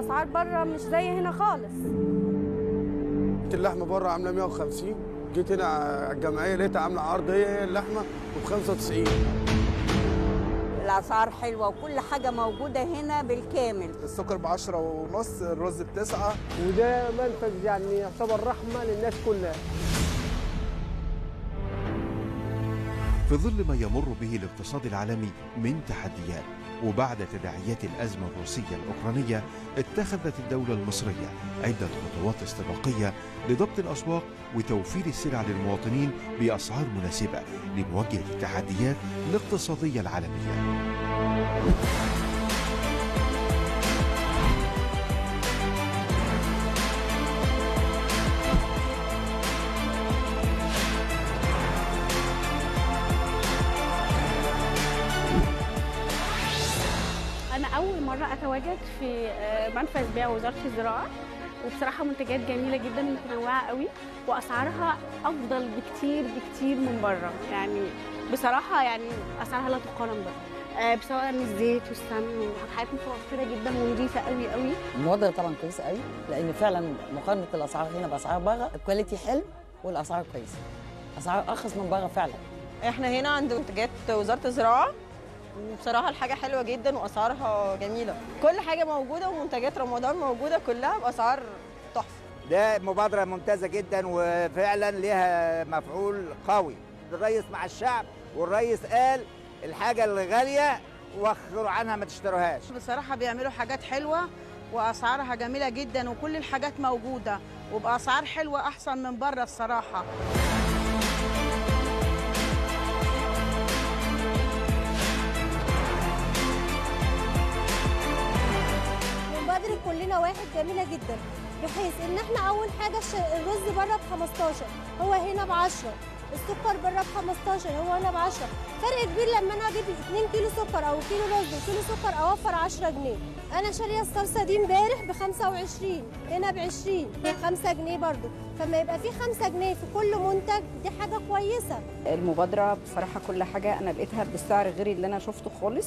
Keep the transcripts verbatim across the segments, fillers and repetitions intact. الاسعار بره مش زي هنا خالص. اللحمه بره عامله مية وخمسين، جيت هنا على الجمعيه لقيتها عامله عرض هي هي اللحمه ب خمسة وتسعين. الاسعار حلوه وكل حاجه موجوده هنا بالكامل. السكر ب عشرة ونص، الرز بتسعة، وده منفذ يعني يعتبر رحمه للناس كلها. في ظل ما يمر به الاقتصاد العالمي من تحديات، وبعد تداعيات الأزمة الروسية الأوكرانية، اتخذت الدولة المصرية عدة خطوات استباقية لضبط الأسواق وتوفير السلع للمواطنين بأسعار مناسبة لمواجهة التحديات الاقتصادية العالمية. تواجد في منفذ بيع وزارة الزراعة، وبصراحة منتجات جميلة جدا متنوعة قوي وأسعارها أفضل بكتير بكتير من بره، يعني بصراحة يعني أسعارها لا تقارن بره، سواء الزيت والسمن وحاجات متوفرة جدا ونضيفة قوي قوي. الوضع طبعا كويس قوي، لأن فعلا مقارنة الأسعار هنا بأسعار بره الكواليتي حلو والأسعار كويسة. أسعار أرخص من بره فعلا. إحنا هنا عند منتجات وزارة الزراعة، وبصراحة الحاجة حلوة جدا وأسعارها جميلة، كل حاجة موجودة ومنتجات رمضان موجودة كلها بأسعار تحفة. ده مبادرة ممتازة جدا وفعلا لها مفعول قوي. الريس مع الشعب، والريس قال الحاجة الغالية وخروا عنها ما تشتروهاش. بصراحة بيعملوا حاجات حلوة وأسعارها جميلة جدا، وكل الحاجات موجودة وبأسعار حلوة أحسن من بره الصراحة. كلنا واحد جميله جدا، بحيث ان احنا اول حاجه الرز بره ب خمستاشر، هو هنا ب عشرة، السكر بره ب خمستاشر، هو هنا ب عشرة، فرق كبير. لما انا اجيب اتنين كيلو سكر او كيلو رز وكيلو سكر اوفر عشرة جنيه. انا شاريه الصلصه دي امبارح ب خمسة وعشرين، هنا ب عشرين، خمسة جنيه برده، فما يبقى في خمسة جنيه في كل منتج دي حاجه كويسه. المبادره بصراحه كل حاجه انا لقيتها بالسعر غير اللي انا شفته خالص،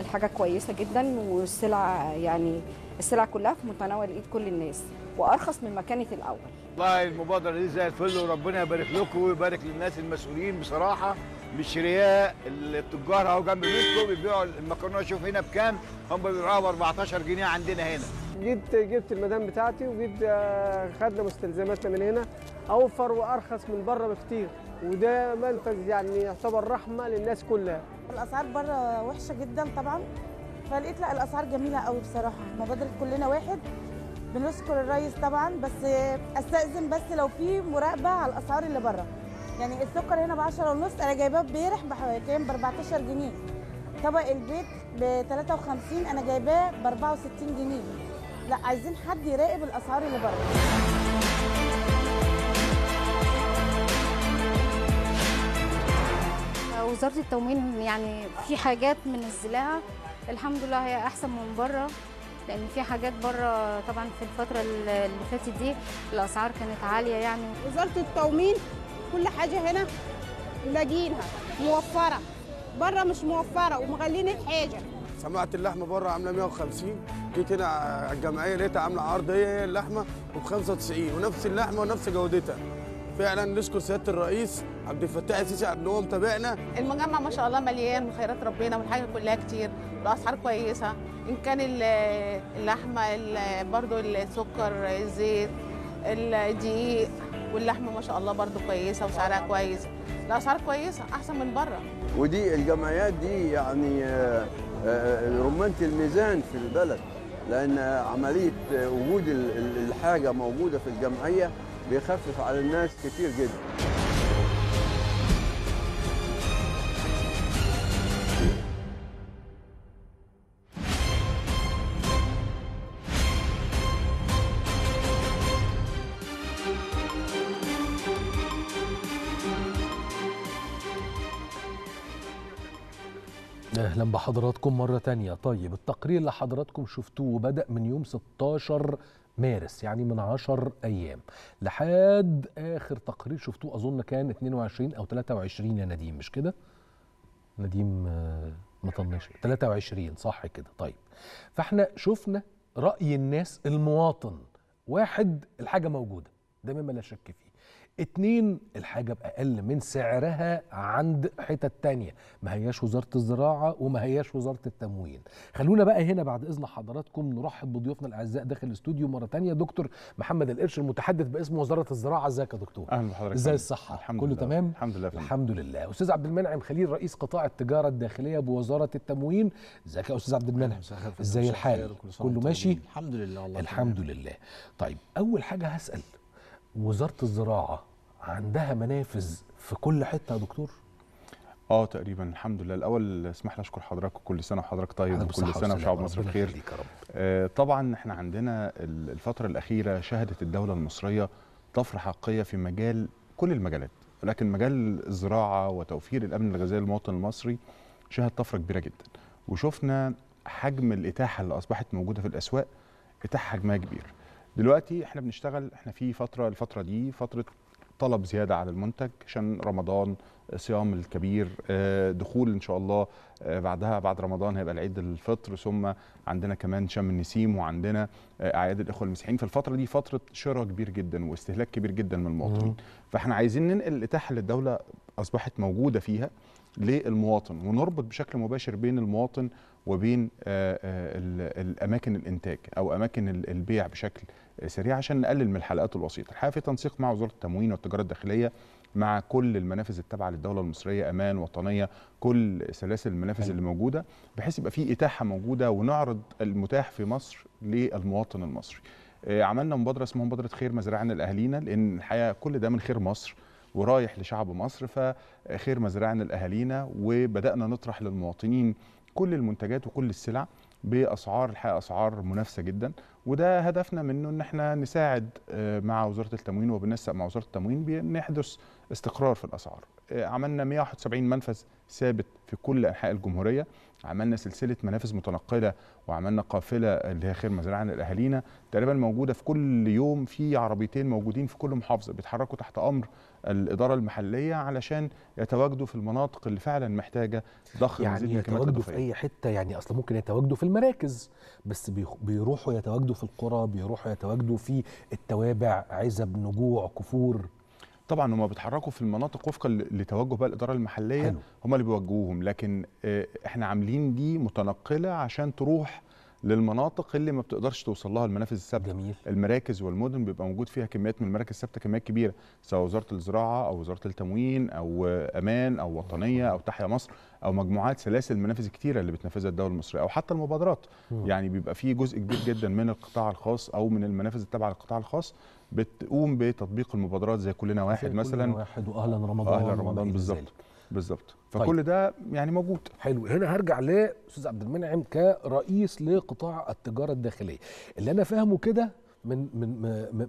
الحاجه كويسه جدا، والسلعه يعني السلع كلها في متناول ايد كل الناس وارخص من ما كانت الاول. والله المبادره دي زي الفل، وربنا يبارك لكم ويبارك للناس المسؤولين بصراحه، مش رياء. التجار اهو جنب بيتكم بيبيعوا المكرونه، شوف هنا بكام، هم بيبيعوها ب أربعتاشر جنيه عندنا هنا. جبت جبت المدام بتاعتي وجبت خدنا مستلزماتنا من هنا، اوفر وارخص من بره بكتير، وده منفذ يعني يعتبر رحمه للناس كلها. الاسعار بره وحشه جدا طبعا، فلقيت لا الاسعار جميله قوي بصراحه. مبادره كلنا واحد بنشكر الريس طبعا، بس استاذن بس لو في مراقبه على الاسعار اللي بره. يعني السكر هنا ب عشرة ونص، انا جايباه امبارح بكام؟ ب أربعتاشر جنيه. طبق البيت ب تلاتة وخمسين، انا جايباه ب أربعة وستين جنيه. لا عايزين حد يراقب الاسعار اللي بره. وزارة التموين يعني في حاجات منزلاها الحمد لله هي احسن من بره، لان في حاجات بره طبعا في الفتره اللي فاتت دي الاسعار كانت عاليه. يعني وزاره التموين كل حاجه هنا لاجينها موفره، بره مش موفره ومغلين الحاجه. سمعت اللحمه بره عامله مية وخمسين، جيت هنا على الجمعيه لقيتها عامله عرض هي هي اللحمه وب خمسة وتسعين، ونفس اللحمه ونفس جودتها. فعلا نشكر سياده الرئيس عبد الفتاح السيسي عشان هو متابعنا. المجمع ما شاء الله مليان من خيرات ربنا والحاجه كلها كتير باسعار كويسه، ان كان اللحمه برضو السكر الزيت الدقيق، واللحمه ما شاء الله برضو كويسه وسعرها كويس، الاسعار كويسه احسن من بره. ودي الجمعيات دي يعني رمانه الميزان في البلد، لان عمليه وجود الحاجه موجوده في الجمعيه بيخفف على الناس كتير جدا. اهلا بحضراتكم مره تانية. طيب التقرير اللي حضراتكم شفتوه بدأ من يوم ستاشر مارس، يعني من عشر ايام، لحد اخر تقرير شفتوه اظن كان اتنين وعشرين او تلاتة وعشرين يا نديم، مش كده؟ نديم مطنش، تلاتة وعشرين صح كده. طيب فاحنا شفنا رأي الناس المواطن، واحد الحاجة موجودة ده مما لا شك فيه، اتنين الحاجة بأقل من سعرها عند حتة تانية، ما هياش وزارة الزراعة وما هياش وزارة التموين. خلونا بقى هنا بعد إذن حضراتكم نرحب بضيوفنا الأعزاء داخل الاستوديو مرة تانية، دكتور محمد القرش المتحدث باسم وزارة الزراعة. ازيك يا دكتور؟ أهلا بحضرتك. ازاي الصحة؟ الحمد كله لله. تمام؟ الحمد لله فهم. الحمد لله. أستاذ عبد المنعم خليل رئيس قطاع التجارة الداخلية بوزارة التموين. ازيك يا أستاذ عبد المنعم؟ ازاي الحال؟ كله ماشي؟ الحمد لله والله. الحمد لله. طيب أول حاجة هسأل، وزارة الزراعة عندها منافذ في كل حتة يا دكتور؟ اه تقريبا الحمد لله. الأول اسمح لي أشكر حضرتك، وكل سنة وحضرتك طيب، وكل سنة وشعب مصر بخير. آه طبعا احنا عندنا الفترة الأخيرة شهدت الدولة المصرية طفرة حقيقية في مجال كل المجالات، ولكن مجال الزراعة وتوفير الأمن الغذائي للمواطن المصري شهد طفرة كبيرة جدا، وشفنا حجم الإتاحة اللي أصبحت موجودة في الأسواق، إتاحة حجمها كبير. دلوقتي احنا بنشتغل، احنا في فتره الفتره دي فتره طلب زياده على المنتج عشان رمضان، صيام الكبير، دخول ان شاء الله بعدها بعد رمضان هيبقى العيد الفطر، ثم عندنا كمان شم النسيم، وعندنا اعياد الاخوه المسيحيين. في الفتره دي فتره شراء كبير جدا واستهلاك كبير جدا من المواطنين، فاحنا عايزين ننقل الاتاحه اللي الدوله اصبحت موجوده فيها للمواطن، ونربط بشكل مباشر بين المواطن وبين الأماكن الإنتاج أو أماكن البيع بشكل سريع عشان نقلل من الحلقات الوسيطة. الحقيقة في تنسيق مع وزارة التموين والتجارة الداخلية، مع كل المنافذ التابعة للدولة المصرية، أمان، وطنية، كل سلاسل المنافذ اللي موجودة، بحيث يبقى في إتاحة موجودة ونعرض المتاح في مصر للمواطن المصري. عملنا مبادرة اسمها مبادرة خير مزارعنا لأهالينا، لأن الحقيقة كل ده من خير مصر ورايح لشعب مصر، فخير مزارعنا لأهالينا، وبدأنا نطرح للمواطنين كل المنتجات وكل السلع باسعار الحقيقه اسعار منافسه جدا، وده هدفنا منه ان احنا نساعد مع وزاره التموين وبننسق مع وزاره التموين بنحدث استقرار في الاسعار. عملنا مئة وواحد وسبعين منفذ ثابت في كل انحاء الجمهوريه، عملنا سلسله منافذ متنقله، وعملنا قافله اللي هي خير مزارعنا لاهالينا تقريبا موجوده في كل يوم، في عربيتين موجودين في كل محافظه بيتحركوا تحت امر الاداره المحليه علشان يتواجدوا في المناطق اللي فعلا محتاجه ضخ مزيد من الكميات الغذائيه. يعني يتواجدوا في اي حته، يعني اصلا ممكن يتواجدوا في المراكز، بس بيروحوا يتواجدوا في القرى، بيروحوا يتواجدوا في التوابع، عزب، نجوع، كفور. طبعا هم بيتحركوا في المناطق وفقا لتوجه بقى الاداره المحليه، هم اللي بيوجهوهم، لكن احنا عاملين دي متنقله عشان تروح للمناطق اللي ما بتقدرش توصل لها المنافذ الثابته. جميل. المراكز والمدن بيبقى موجود فيها كميات من المراكز الثابته، كميات كبيره، سواء وزاره الزراعه او وزاره التموين او امان او وطنيه او تحيا مصر او مجموعات سلاسل المنافذ الكتيره اللي بتنفذها الدوله المصريه، او حتى المبادرات. م. يعني بيبقى في جزء كبير جدا من القطاع الخاص او من المنافذ التابعه للقطاع الخاص بتقوم بتطبيق المبادرات زي كلنا واحد، زي كلنا مثلا كلنا واحد واهلا رمضان. اهلا رمضان بالظبط بالظبط. فكل طيب. ده يعني موجود. حلو. هنا هرجع لاستاذ عبد المنعم كرئيس لقطاع التجاره الداخليه، اللي انا فاهمه كده من من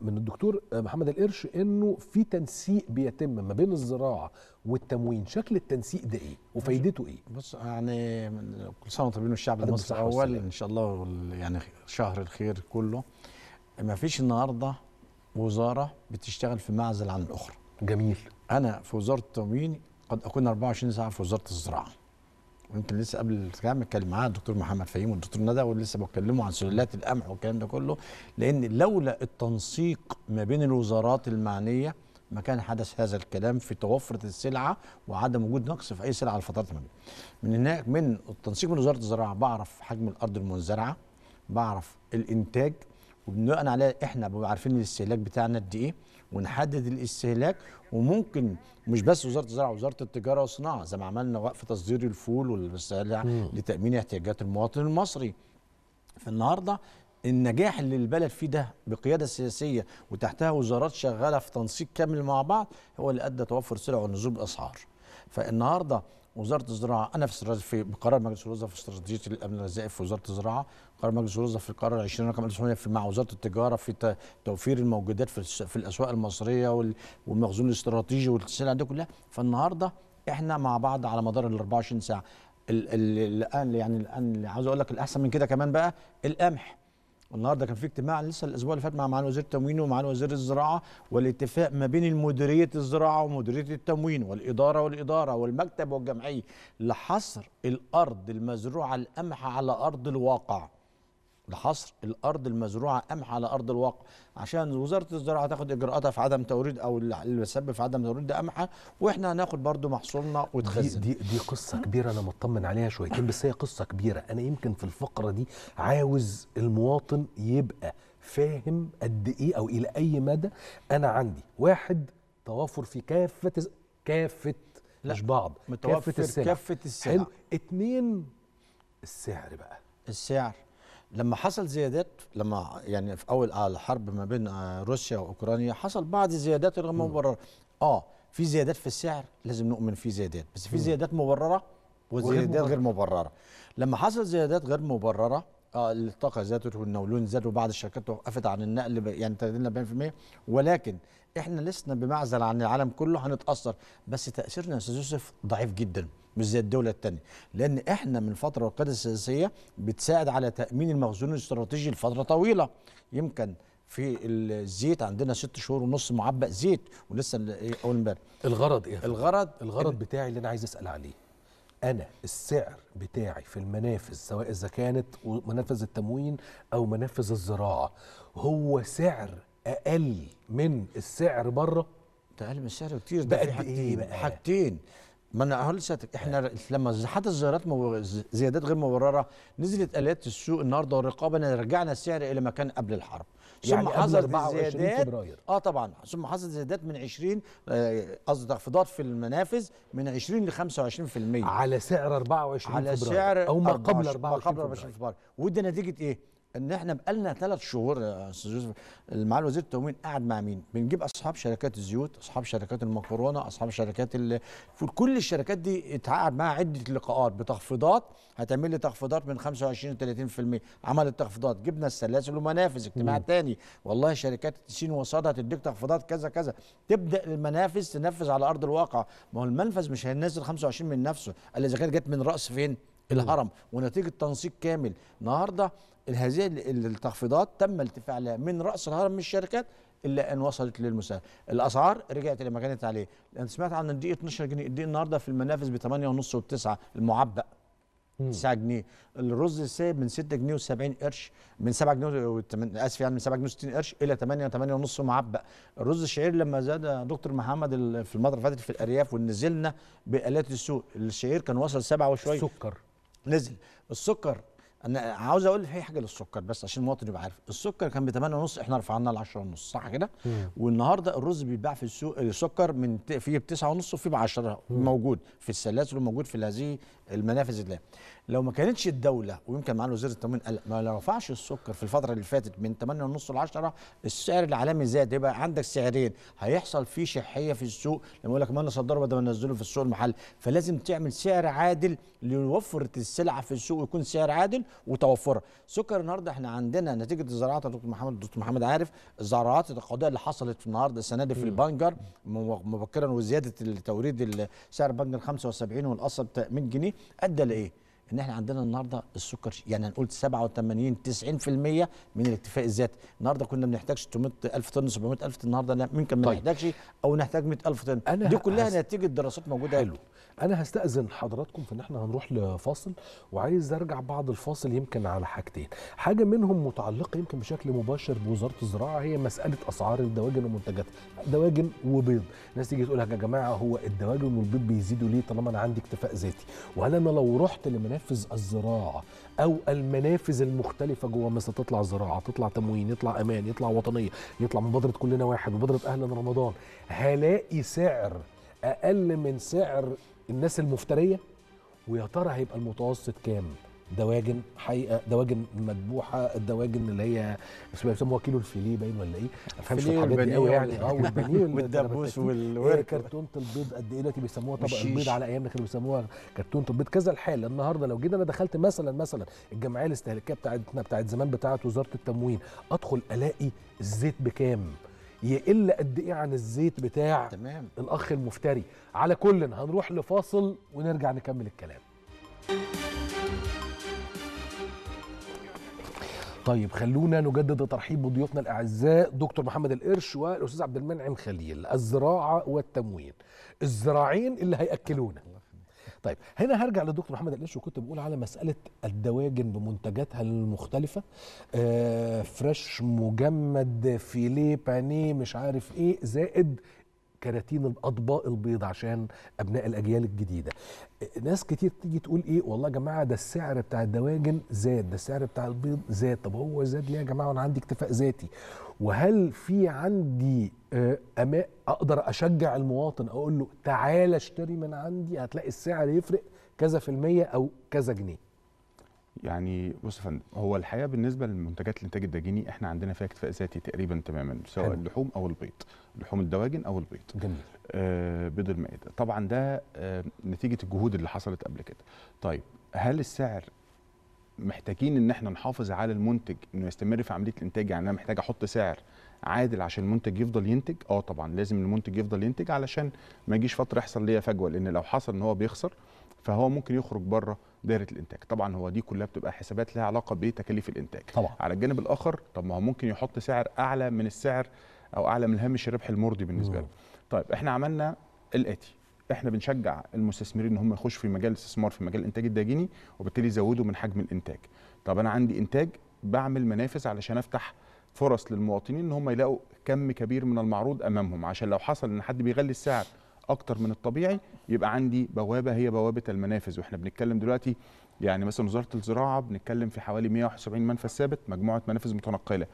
من الدكتور محمد القرش انه في تنسيق بيتم ما بين الزراعه والتموين. شكل التنسيق ده ايه وفائدته ايه؟ بص يعني كل سنه وانتم طيبين والشعب المصري اول ان شاء الله، يعني شهر الخير كله. ما فيش النهارده وزاره بتشتغل في معزل عن الاخرى. جميل. انا في وزاره التموين قد اكون أربعة وعشرين ساعه في وزاره الزراعه، ويمكن لسه قبل الكلام اتكلم معاه الدكتور محمد فهيم والدكتور ندى، ولسه بكلمه عن سلالات القمح والكلام ده كله، لان لولا التنسيق ما بين الوزارات المعنيه ما كان حدث هذا الكلام في توفره السلعه وعدم وجود نقص في اي سلعه على الفترات الماضيه. من هناك من التنسيق من وزاره الزراعه بعرف حجم الارض المنزرعه، بعرف الانتاج، وبناء عليه احنا بنبقى عارفين الاستهلاك بتاعنا قد ايه، ونحدد الاستهلاك. وممكن مش بس وزاره الزراعه، وزاره التجاره والصناعه زي ما عملنا وقف تصدير الفول والسلع لتامين احتياجات المواطن المصري. فالنهارده النجاح اللي البلد فيه ده بقياده سياسيه وتحتها وزارات شغاله في تنسيق كامل مع بعض هو اللي ادى توفر السلع ونزول الاسعار. فالنهارده وزاره الزراعه انا في في بقرار مجلس الوزراء في استراتيجيه الامن الغذائي في وزاره الزراعه، قرار مجلس الوزراء في القرار عشرين رقم ألف وتسعمئة في مع وزاره التجاره في توفير الموجودات في في الاسواق المصريه والمخزون الاستراتيجي والسلع دي كلها. فالنهارده احنا مع بعض على مدار ال أربعة وعشرين ساعه. الان يعني الان عاوز اقول لك الاحسن من كده كمان بقى القمح. النهارده كان في اجتماع لسه الاسبوع اللي فات مع معالي وزير التموين ومعالي وزير الزراعه، والاتفاق ما بين مديريه الزراعه ومديريه التموين والاداره والاداره والمكتب والجمعيه لحصر الارض المزروعه القمح على ارض الواقع. لحصر الارض المزروعه ام على ارض الواقع، عشان وزاره الزراعه تاخد اجراءاتها في عدم توريد او اللي بيسبب في عدم توريد ده قمحه، واحنا هناخد برضو محصولنا وتخزن. دي دي, دي قصه كبيره انا مطمن عليها شويتين، بس هي قصه كبيره. انا يمكن في الفقره دي عاوز المواطن يبقى فاهم قد ايه او الى اي مدى انا عندي واحد توافر في كافه كافه مش بعض كافه السلع كافه السلع اتنين السعر بقى. السعر لما حصل زيادات، لما يعني في اول الحرب ما بين روسيا واوكرانيا حصل بعض الزيادات غير مبرره. اه في زيادات في السعر لازم نؤمن في زيادات، بس في زيادات مبرره وزيادات غير مبرره. لما حصل زيادات غير مبرره اه الطاقه زادت والنولون زاد وبعض الشركات وقفت عن النقل يعني تقريبا أربعين في المية، ولكن احنا لسنا بمعزل عن العالم كله، هنتاثر بس تاثيرنا يا استاذ يوسف ضعيف جدا مش زي الدولة التانية، لأن إحنا من فترة والقيادة السياسية بتساعد على تأمين المخزون الاستراتيجي لفترة طويلة. يمكن في الزيت عندنا ست شهور ونص معبأ زيت ولسه أول امبارح. الغرض إيه؟ الغرض الغرض بتاعي اللي أنا عايز أسأل عليه، أنا السعر بتاعي في المنافذ سواء إذا كانت منافذ التموين أو منافذ الزراعة هو سعر أقل من السعر بره؟ ده أقل من السعر كتير. ده بقى إيه بقى؟ حاجتين. ما انا هقول لسيادتك، احنا لما حتى الزيارات مو... زيادات غير مبرره نزلت اليات السوق النهارده والرقابه، رجعنا السعر الى مكان قبل الحرب. يعني ثم حصلت زيادات فبراير. اه طبعا ثم حصلت زيادات من عشرين قصدي آه تخفيضات في المنافذ من عشرين ل خمسة وعشرين في المية على سعر أربعة وعشرين على فبراير، سعر او ما قبل أربعة وعشرين فبراير. ودي نتيجه ايه؟ ان احنا بقالنا ثلاث شهور يا استاذ يوسف معالي وزير التموين قاعد مع مين؟ بنجيب اصحاب شركات الزيوت، اصحاب شركات المكرونه، اصحاب شركات ال... كل الشركات دي اتعاقد معاها عده لقاءات بتخفيضات، هتعمل لي تخفيضات من خمسة وعشرين ل ثلاثين في المية، عملت تخفيضات، جبنا السلاسل ومنافذ، اجتماع تاني والله شركات سين وصاد هتديك تخفيضات كذا كذا، تبدا المنافذ تنفذ على ارض الواقع. ما هو المنفذ مش هينزل خمسة وعشرين من نفسه، الا اذا كانت جت من راس فين؟ الهرم، ونتيجه تنسيق كامل. النهارده هذه التخفيضات تم الانتفاع لها من راس الهرم من الشركات الا ان وصلت للمساهل. الاسعار رجعت الى ما كانت عليه. انا سمعت عن الدقيق اتناشر جنيه، الدقيق النهارده في المنافذ ب تمانية ونص وب9 المعبأ تسعة جنيه، الرز السايب من ستة جنيه وسبعين قرش من سبعة جنيه اسف يعني من سبعة جنيه وستين قرش الى تمانية وتمانية ونص معبأ. الرز الشعير لما زاد دكتور محمد في الفتره اللي فاتت في الارياف ونزلنا بالات السوق، الشعير كان وصل سبعة وشويه. السكر نزل، السكر انا عاوز اقول في حاجه للسكر بس عشان المواطن يبقى عارف، السكر كان ب تمانية ونص احنا رفعناه ل عشرة ونص صح كده؟ والنهارده الرز بيتباع في السوق السكر من فيه ب تسعة ونص وفيه ب عشرة، موجود في السلاسل وموجود في هذه المنافذ. اللي لو ما كانتش الدوله ويمكن معالي وزير التموين قال ما رفعش السكر في الفتره اللي فاتت من تمانية ونص ل عشرة، السعر العالمي زاد، يبقى عندك سعرين، هيحصل فيه شحيه في السوق لما يقول لك ما نصدره بدل ما ننزله في السوق المحلي. فلازم تعمل سعر عادل لوفره السلعه في السوق ويكون سعر عادل وتوفرها. سكر النهارده احنا عندنا نتيجه الزراعات يا دكتور محمد، دكتور محمد عارف الزراعات التقاضيه اللي حصلت النهارده السنه دي في البنجر مبكرا وزياده التوريد سعر البنجر خمسة وسبعين والقصه ب مية جنيه ادى لايه؟ ان احنا عندنا النهارده السكر يعني هنقول سبعة وتمانين تسعين في المية من الاكتفاء الذاتي. النهارده كنا بنحتاج ستمية الف طن سبعمية الف، النهارده لا ممكن ما طيب. نحتاجش او نحتاج مية الف طن. دي كلها هست... نتيجه دراسات موجوده. حلو، انا هستأذن حضراتكم في ان احنا هنروح لفاصل، وعايز ارجع بعد الفاصل يمكن على حاجتين، حاجه منهم متعلقه يمكن بشكل مباشر بوزاره الزراعه، هي مساله اسعار الدواجن ومنتجاتها، دواجن وبيض. الناس تيجي تقول يا جماعه هو الدواجن والبيض بيزيدوا ليه طالما انا عندي اكتفاء ذاتي؟ وهل انا لو رحت منافذ الزراعه او المنافذ المختلفه جوه مصر، تطلع زراعه، تطلع تموين، يطلع امان، يطلع وطنيه، يطلع مبادره كلنا واحد، مبادره اهلا رمضان، هلاقي سعر اقل من سعر الناس المفتريه؟ ويا ترى هيبقى المتوسط كام؟ دواجن حقيقه، دواجن مدبوحه، الدواجن اللي هي بيسموها كيلو الفيليه باين ولا ايه؟ ما بفهمش في الحاجات دي قوي يعني. اه والبانيه والدبوس والوركه. كرتونه البيض قد ايه دلوقتي؟ بيسموها طبق البيض، على ايامنا كانوا بيسموها كرتونه البيض كذا الحال. النهارده لو جينا انا دخلت مثلا مثلا الجمعيه الاستهلاكيه بتاعتنا بتاعت زمان بتاعه وزاره التموين، ادخل الاقي الزيت بكام؟ يقل قد ايه عن الزيت بتاع تمام الاخ المفتري؟ على كل هنروح لفاصل ونرجع نكمل الكلام. طيب خلونا نجدد ترحيب بضيوفنا الاعزاء دكتور محمد القرش والاستاذ عبد المنعم خليل، الزراعه والتموين، الزراعين اللي هياكلونا. طيب هنا هرجع للدكتور محمد القرش، وكنت بقول على مساله الدواجن بمنتجاتها المختلفه، آه فريش، مجمد، فيليه، بانيه، مش عارف ايه، زائد كراتين الاطباق البيض عشان ابناء الاجيال الجديده. ناس كتير تيجي تقول ايه والله يا جماعه ده السعر بتاع الدواجن زاد، ده السعر بتاع البيض زاد. طب هو زاد ليه يا جماعه وانا عندي اكتفاء ذاتي؟ وهل في عندي أما اقدر اشجع المواطن اقول له تعالى اشتري من عندي، هتلاقي السعر يفرق كذا في الميه او كذا جنيه؟ يعني بص يا فندم، هو الحقيقه بالنسبه لمنتجات الانتاج الدجيني احنا عندنا فيها اكتفاء ذاتي تقريبا تماما، سواء حلو. اللحوم او البيض، لحوم الدواجن او البيض. جميل. آه بيض المائده طبعا ده آه نتيجه الجهود اللي حصلت قبل كده. طيب هل السعر محتاجين ان احنا نحافظ على المنتج انه يستمر في عمليه الانتاج؟ يعني انا محتاج احط سعر عادل عشان المنتج يفضل ينتج؟ اه طبعا لازم المنتج يفضل ينتج علشان ما يجيش فتره يحصل ليا فجوه، لان لو حصل ان هو بيخسر فهو ممكن يخرج بره دائره الانتاج. طبعا هو دي كلها بتبقى حسابات لها علاقه بتكاليف الانتاج. طبعا. على الجانب الاخر طب ما هو ممكن يحط سعر اعلى من السعر او اعلى من هامش الربح المرضي بالنسبه له. طيب احنا عملنا الاتي، احنا بنشجع المستثمرين ان هم يخشوا في مجال الاستثمار في مجال الانتاج الداجيني وبالتالي يزودوا من حجم الانتاج. طب انا عندي انتاج، بعمل منافس علشان افتح فرص للمواطنين ان هم يلاقوا كم كبير من المعروض امامهم، عشان لو حصل ان حد بيغلي السعر اكتر من الطبيعي يبقى عندي بوابه هي بوابه المنافذ. واحنا بنتكلم دلوقتي يعني مثلا وزاره الزراعه بنتكلم في حوالي مئة وواحد وسبعين منفذ ثابت، مجموعه منافذ متنقله.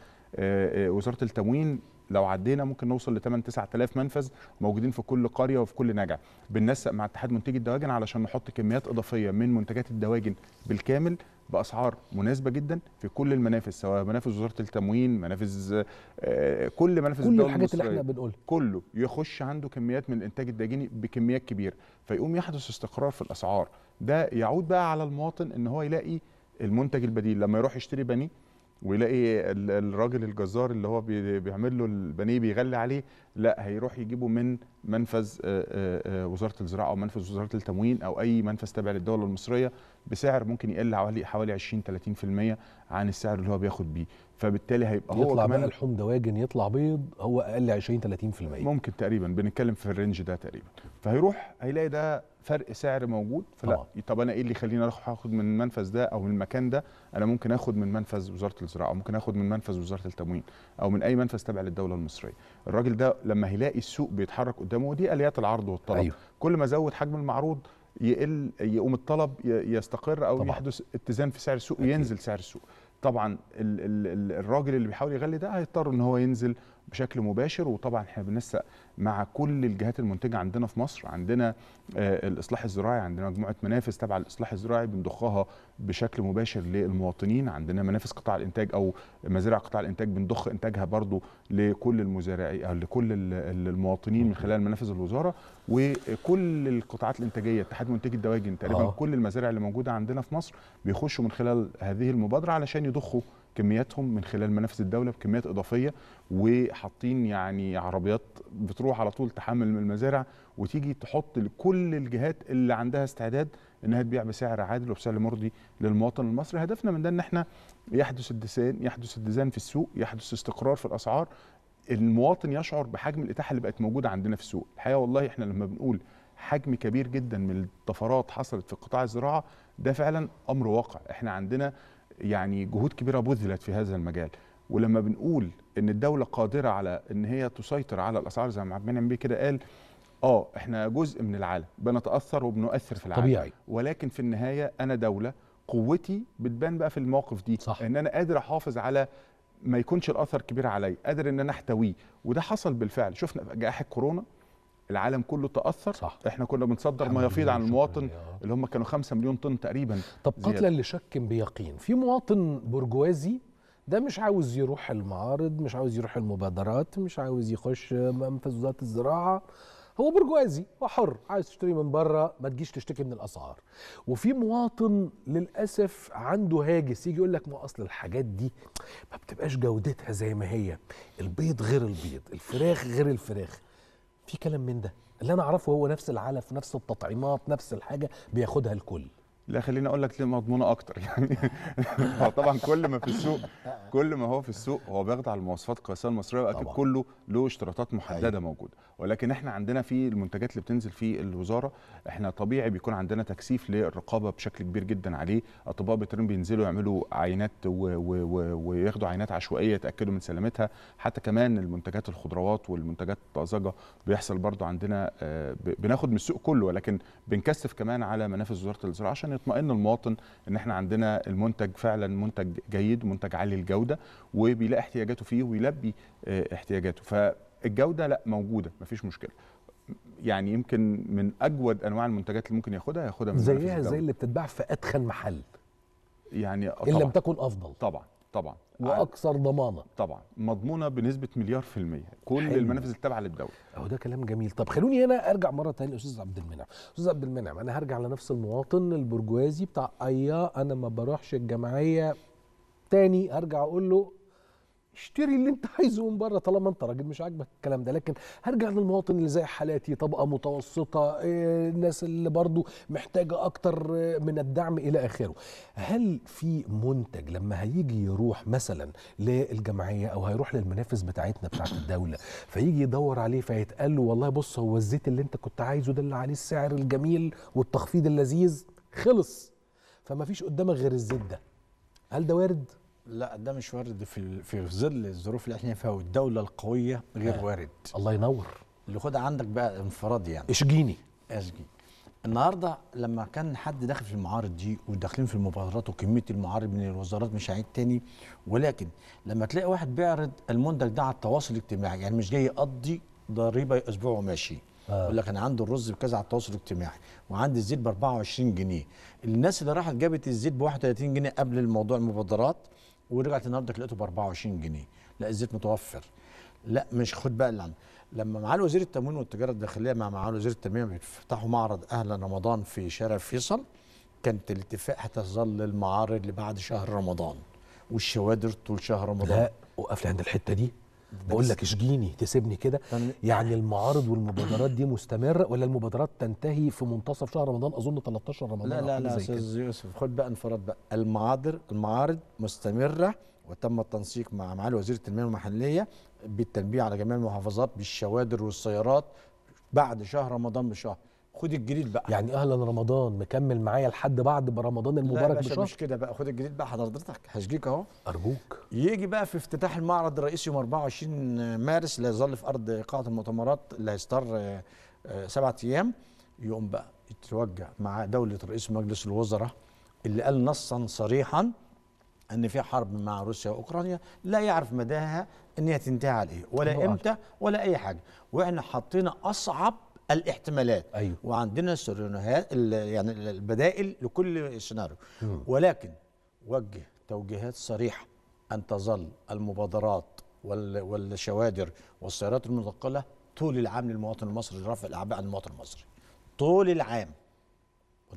وزاره التموين لو عدينا ممكن نوصل ل ثمانية تسعة آلاف منفذ موجودين في كل قريه وفي كل نجع. بننسق مع اتحاد منتجي الدواجن علشان نحط كميات اضافيه من منتجات الدواجن بالكامل باسعار مناسبه جدا في كل المنافذ، سواء منافذ وزاره التموين، منافذ آه كل منافذ كل الحاجات اللي احنا بنقولها كله يخش عنده كميات من الانتاج الداجيني بكميات كبيره، فيقوم يحدث استقرار في الاسعار. ده يعود بقى على المواطن ان هو يلاقي المنتج البديل، لما يروح يشتري بانيه ويلاقي الراجل الجزار اللي هو بيعمل له البانيه بيغلي عليه، لا هيروح يجيبه من منفذ وزاره الزراعه او منفذ وزاره التموين او اي منفذ تابع للدوله المصريه بسعر ممكن يقل حوالي حوالي عشرين ثلاثين في المية عن السعر اللي هو بياخد بيه، فبالتالي هيبقى هو يطلع بقى لحوم دواجن يطلع بيض هو اقل عشرين ثلاثين في المية ممكن تقريبا، بنتكلم في الرينج ده تقريبا. فهيروح هيلاقي ده فرق سعر موجود، فلا طب انا ايه اللي يخليني اروح اخد من المنفذ ده او من المكان ده؟ انا ممكن اخد من منفذ وزاره الزراعه، ممكن اخد من منفذ وزاره التموين او من اي منفذ تابع للدوله المصريه. الراجل ده لما هيلاقي السوق بيتحرك قدامه، ودي اليات العرض والطلب. أيوه. كل ما زود حجم المعروض يقل، يقوم الطلب يستقر او طبعا. يحدث اتزان في سعر السوق وينزل أكيد. سعر السوق طبعا ال ال الراجل اللي بيحاول يغلي ده هيضطر ان هو ينزل بشكل مباشر. وطبعا احنا بننسق مع كل الجهات المنتجه عندنا في مصر، عندنا آه الاصلاح الزراعي، عندنا مجموعه منافذ تبع الاصلاح الزراعي بنضخها بشكل مباشر للمواطنين، عندنا منافذ قطاع الانتاج او مزارع قطاع الانتاج بنضخ انتاجها برضو لكل المزارعين او لكل المواطنين من خلال منافذ الوزاره وكل القطاعات الانتاجيه. اتحاد منتجي الدواجن تقريبا آه. كل المزارع اللي موجوده عندنا في مصر بيخشوا من خلال هذه المبادره علشان يضخوا كمياتهم من خلال منافذ الدوله بكميات اضافيه، وحاطين يعني عربيات بتروح على طول تحمل من المزارع وتيجي تحط لكل الجهات اللي عندها استعداد انها تبيع بسعر عادل وبسعر مرضي للمواطن المصري. هدفنا من ده ان احنا يحدث الديزاين، يحدث الديزاين في السوق، يحدث استقرار في الاسعار، المواطن يشعر بحجم الاتاحه اللي بقت موجوده عندنا في السوق. الحقيقه والله احنا لما بنقول حجم كبير جدا من الطفرات حصلت في قطاع الزراعه ده فعلا امر واقع، احنا عندنا يعني جهود كبيرة بذلت في هذا المجال. ولما بنقول ان الدولة قادرة على ان هي تسيطر على الاسعار زي ما عبد المنعم بيه كده قال، اه احنا جزء من العالم، بنتأثر وبنؤثر في العالم طبيعي، ولكن في النهاية انا دولة قوتي بتبان بقى في المواقف دي. صح. ان انا قادر احافظ على ما يكونش الاثر كبير عليا، قادر ان انا احتويه، وده حصل بالفعل. شفنا في جائحة كورونا العالم كله تأثر. صح. احنا كنا بنصدر ما يفيض عن المواطن اللي هم كانوا خمسة مليون طن تقريبا. طب قتلا لشك بيقين، في مواطن برجوازي ده مش عاوز يروح المعارض، مش عاوز يروح المبادرات، مش عاوز يخش منفذ وزارة الزراعة، هو برجوازي وحر، عايز تشتري من بره ما تجيش تشتكي من الاسعار. وفي مواطن للاسف عنده هاجس، يجي يقول لك ما اصل الحاجات دي ما بتبقاش جودتها زي ما هي، البيض غير البيض، الفراخ غير الفراخ. في كلام من ده؟ اللي انا اعرفه هو نفس العلف، نفس التطعيمات، نفس الحاجه بياخدها الكل. لا خليني اقول لك مضمونه اكتر يعني. هو طبعا كل ما في السوق كل ما هو في السوق هو بياخد على المواصفات القياسيه المصريه واكيد كله له اشتراطات محدده أيه. موجوده، ولكن احنا عندنا في المنتجات اللي بتنزل في الوزاره احنا طبيعي بيكون عندنا تكثيف للرقابه بشكل كبير جدا عليه، اطباء بيطرين بينزلوا يعملوا عينات وياخدوا عينات عشوائيه يتاكدوا من سلامتها، حتى كمان المنتجات الخضروات والمنتجات الطازجه بيحصل برضو عندنا بناخد من السوق كله، ولكن بنكثف كمان على منافذ وزاره الزراعه عشان يطمئن المواطن ان احنا عندنا المنتج فعلا منتج جيد ومنتج عالي الجوده وبيلاقي احتياجاته فيه ويلبي احتياجاته. فالجوده لا موجوده مفيش مشكله، يعني يمكن من اجود انواع المنتجات اللي ممكن ياخدها ياخدها من زيها زي اللي بتتباع في ادخن محل يعني، ان لم تكن افضل طبعا طبعا واكثر ضمانه، طبعا مضمونه بنسبه مليار في الميه كل حلو. المنافذ التابعه للدوله. اهو ده كلام جميل. طب خلوني هنا ارجع مره ثانيه لاستاذ عبد المنعم. استاذ عبد المنعم انا هرجع لنفس المواطن البرجوازي بتاع ايا انا ما بروحش الجمعيه تاني، هرجع اقول له اشتري اللي انت عايزه من بره طالما انت راجل مش عاجبك الكلام ده. لكن هرجع للمواطن اللي زي حالاتي، طبقه متوسطه، الناس اللي برضو محتاجه اكتر من الدعم الى اخره. هل في منتج لما هيجي يروح مثلا للجمعيه او هيروح للمنافس بتاعتنا بتاعت الدوله فيجي يدور عليه فيتقال له والله بص هو الزيت اللي انت كنت عايزه ده اللي عليه السعر الجميل والتخفيض اللذيذ خلص فما فيش قدامك غير الزيت ده، هل ده وارد؟ لا ده مش وارد في في ظل الظروف اللي احنا فيها والدوله القويه غير آه. وارد. الله ينور. اللي خدها عندك بقى انفرادي يعني. اشجيني. اشجيني. النهارده لما كان حد داخل في المعارض دي وداخلين في المبادرات وكميه المعارض من الوزارات مش هعيد تاني، ولكن لما تلاقي واحد بيعرض المنتج ده على التواصل الاجتماعي، يعني مش جاي يقضي ضريبه اسبوع وماشي. آه. يقول لك انا عندي الرز بكذا على التواصل الاجتماعي، وعندي الزيت ب أربعة وعشرين جنيه. الناس اللي راحت جابت الزيت ب واحد وثلاثين جنيه قبل الموضوع المبادرات ورجعت النهارده لقيته ب أربعة وعشرين جنيه، لا الزيت متوفر. لا مش خد بقى اللي عندك. لما معالي وزير التموين والتجاره الداخليه مع معالي وزير التنميه بيفتحوا معرض اهلا رمضان في شارع فيصل، كانت الاتفاق هتظل المعارض اللي بعد شهر رمضان والشوادر طول شهر رمضان. لا وقف لي عند الحته دي، بقول لك اشجيني تسيبني كده. يعني المعارض والمبادرات دي مستمره ولا المبادرات تنتهي في منتصف شهر رمضان اظن ثلاثة عشر رمضان؟ لا لا لا يا استاذ يوسف خد بقى انفراد بقى. المعارض المعارض مستمره وتم التنسيق مع معالي وزير التنميه المحليه بالتنبيه على جميع المحافظات بالشوادر والسيارات بعد شهر رمضان بشهر. خد الجديد بقى. يعني اهلا رمضان مكمل معايا لحد بعد رمضان المبارك بشهر؟ لا مش كده بقى، خد الجديد بقى حضرتك هشجيك اهو ارجوك. يجي بقى في افتتاح المعرض الرئيسي يوم أربعة وعشرين مارس اللي هيظل في ارض قاعه المؤتمرات اللي هيستر سبعة ايام، يقوم بقى يتوجه مع دوله رئيس مجلس الوزراء اللي قال نصا صريحا ان في حرب مع روسيا واوكرانيا لا يعرف مداها ان هي تنتهي على ايه ولا امتى ولا اي حاجه، واحنا حطينا اصعب الاحتمالات. أيوه. وعندنا السيناريوهات يعني البدائل لكل سيناريو، ولكن وجه توجيهات صريحه ان تظل المبادرات والشوادر والسيارات المنقله طول العام للمواطن المصري لرفع الاعباء عن المواطن المصري طول العام.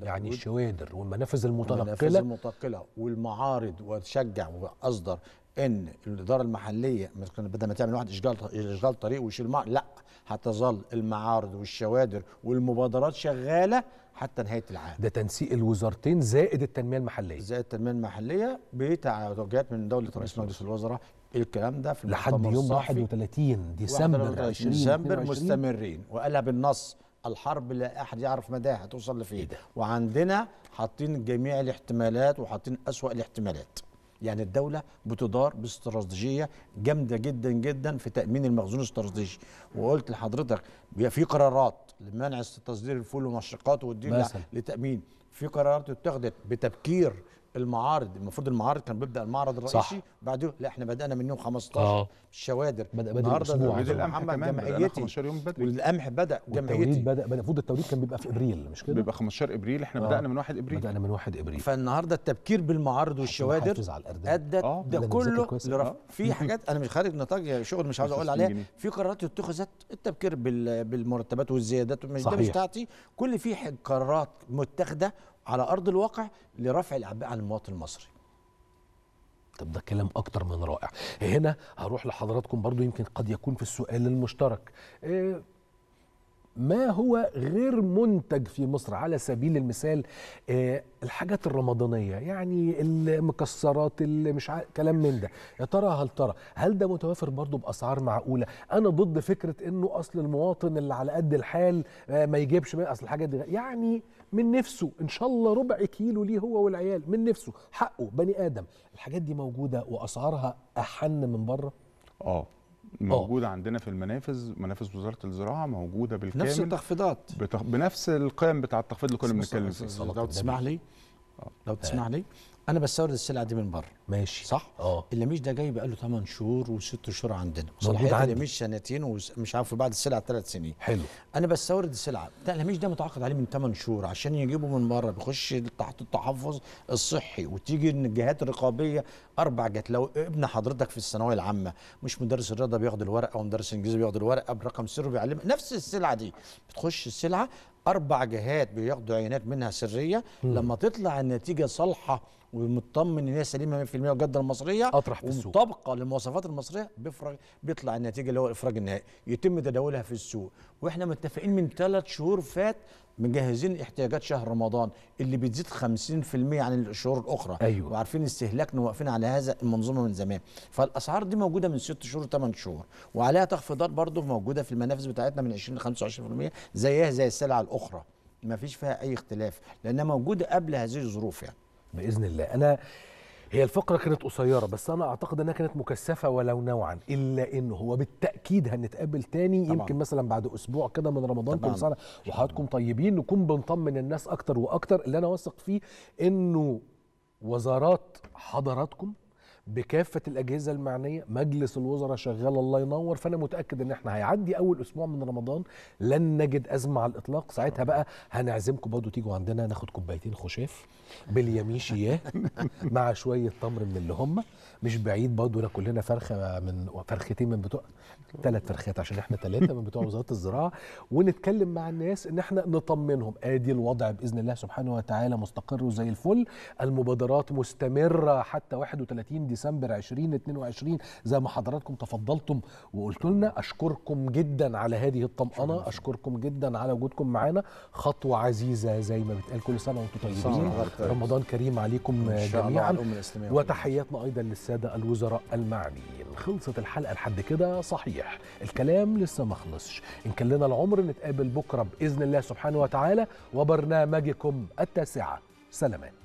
يعني الشوادر والمنافذ المتنقله المنافذ المتنقله والمعارض، وتشجع واصدر ان الاداره المحليه بدل ما تعمل واحد اشغال اشغال طريق ويشيل معرض، لا هتظل المعارض والشوادر والمبادرات شغاله حتى نهايه العام. ده تنسيق الوزارتين زائد التنميه المحليه زائد التنميه المحليه بتوجيهات من دوله رئيس مجلس الوزراء. الكلام ده في لحد يوم واحد وثلاثين ديسمبر مستمرين، وقالها بالنص الحرب لا احد يعرف مداها هتوصل لفين، وعندنا حاطين جميع الاحتمالات وحاطين اسوأ الاحتمالات. يعني الدولة بتدار باستراتيجية جامدة جدا جدا في تأمين المخزون الاستراتيجي، وقلت لحضرتك في قرارات لمنع تصدير الفول ومشرقاته والدين لتأمين، في قرارات اتخذت بتبكير المعارض. المفروض المعارض كان بيبدا المعرض الرئيسي بعده، لا احنا بدانا من يوم خمستاشر الشوادر بدأ بدأ النهارده القمح جمعيتي والقمح بدا جمعيتي بدا المفروض التوريد كان بيبقى في ابريل مش كده؟ بيبقى خمستاشر ابريل احنا آه. بدانا من واحد ابريل بدانا من واحد ابريل. فالنهارده التبكير بالمعارض والشوادر ادت آه. ده كله آه. في حاجات انا مش خارج نطاق شغل مش عاوز اقول عليها، في قرارات اتخذت التبكير بالمرتبات والزيادات مش ده مش بتاعتي، كل في قرارات متاخده على أرض الواقع لرفع الأعباء عن المواطن المصري. طب ده كلام أكتر من رائع. هنا هروح لحضراتكم برضو يمكن قد يكون في السؤال المشترك. إيه ما هو غير منتج في مصر، على سبيل المثال الحاجات الرمضانية، يعني المكسرات اللي مش ع... كلام من ده. يا ترى هل ترى هل ده متوافر برضه بأسعار معقولة؟ أنا ضد فكرة إنه أصل المواطن اللي على قد الحال ما يجيبش أصل الحاجات دي، يعني من نفسه إن شاء الله ربع كيلو ليه هو والعيال، من نفسه، حقه، بني آدم. الحاجات دي موجودة وأسعارها أحن من بره؟ آه موجودة عندنا في المنافذ، منافذ وزارة الزراعة موجودة بالكامل، نفس التخفيضات بتخ... بنفس القيم بتاع التخفيض اللي كنا بنتكلم فيه. لو تسمح لي لو تسمح لي أنا بستورد السلعة دي من بره، ماشي صح؟ أوه. اللي مش ده جاي بقى له ثمان شهور وست شهور عندنا، صلاحية اللي مش سنتين ومش عارف بعد السلعة ثلاث سنين. حلو. أنا بستورد السلعة، لا اللي مش ده متعاقد عليه من ثمان شهور عشان يجيبه من بره، بيخش تحت التحفظ الصحي وتيجي من الجهات الرقابية أربع جهات. لو ابن حضرتك في الثانوية العامة مش مدرس الرياضة بياخد الورقة، ومدرس الإنجليزي بياخد الورقة برقم سري وبيعلمها، نفس السلعة دي بتخش السلعة أربع جهات بياخدوا عينات منها سرية، م. لما تطلع النتيجة صالحة ومطمن ان هي سليمه مية في المية والجوده المصريه ومطابقه للمواصفات المصريه، بيفرج بيطلع النتيجه اللي هو الافراج النهائي، يتم تداولها في السوق. واحنا متفقين من ثلاث شهور فات مجهزين احتياجات شهر رمضان اللي بتزيد خمسين في المية عن الشهور الاخرى. أيوة. وعارفين استهلاكنا وواقفين على هذا المنظومه من زمان، فالاسعار دي موجوده من ست شهور ثمان شهور، وعليها تخفيضات برضو موجوده في المنافذ بتاعتنا من عشرين ل خمسة وعشرين في المية زيها زي السلع الاخرى، ما فيش فيها اي اختلاف لانها موجوده قبل هذه الظروف. يعني بإذن الله. أنا هي الفقرة كانت قصيرة بس أنا أعتقد أنها كانت مكثفة ولو نوعا، إلا أنه هو بالتأكيد هنتقابل تاني طبعا. يمكن مثلا بعد أسبوع كده من رمضان. كل سنة وحضراتكم طيبين، نكون بنطمن الناس أكتر وأكتر. اللي أنا واثق فيه أنه وزارات حضراتكم بكافة الأجهزة المعنية، مجلس الوزراء شغال الله ينور، فأنا متأكد أن احنا هيعدي أول أسبوع من رمضان لن نجد أزمة على الإطلاق. ساعتها بقى هنعزمكم برضه تيجوا عندنا ناخد كوبايتين خشاف باليميشياه مع شوية تمر من اللي هم مش بعيد، برضه ناكل لنا فرخة من فرختين من بتوع ثلاث فرخات عشان احنا ثلاثة من بتوع وزارة الزراعة، ونتكلم مع الناس إن احنا نطمنهم آدي الوضع بإذن الله سبحانه وتعالى مستقر وزي الفل. المبادرات مستمرة حتى واحد وثلاثين ديسمبر ألفين واثنين وعشرين زي ما حضراتكم تفضلتم وقلتوا لنا. اشكركم جدا على هذه الطمأنة، اشكركم جدا على وجودكم معانا. خطوه عزيزه زي ما بتقال، كل سنه وانتم طيبين، رمضان كريم عليكم جميعا، وتحياتنا ايضا للساده الوزراء المعنيين. خلصت الحلقه لحد كده، صحيح الكلام لسه ما خلصش، ان كان لنا العمر نتقابل بكره باذن الله سبحانه وتعالى وبرنامجكم التاسعه. سلامات.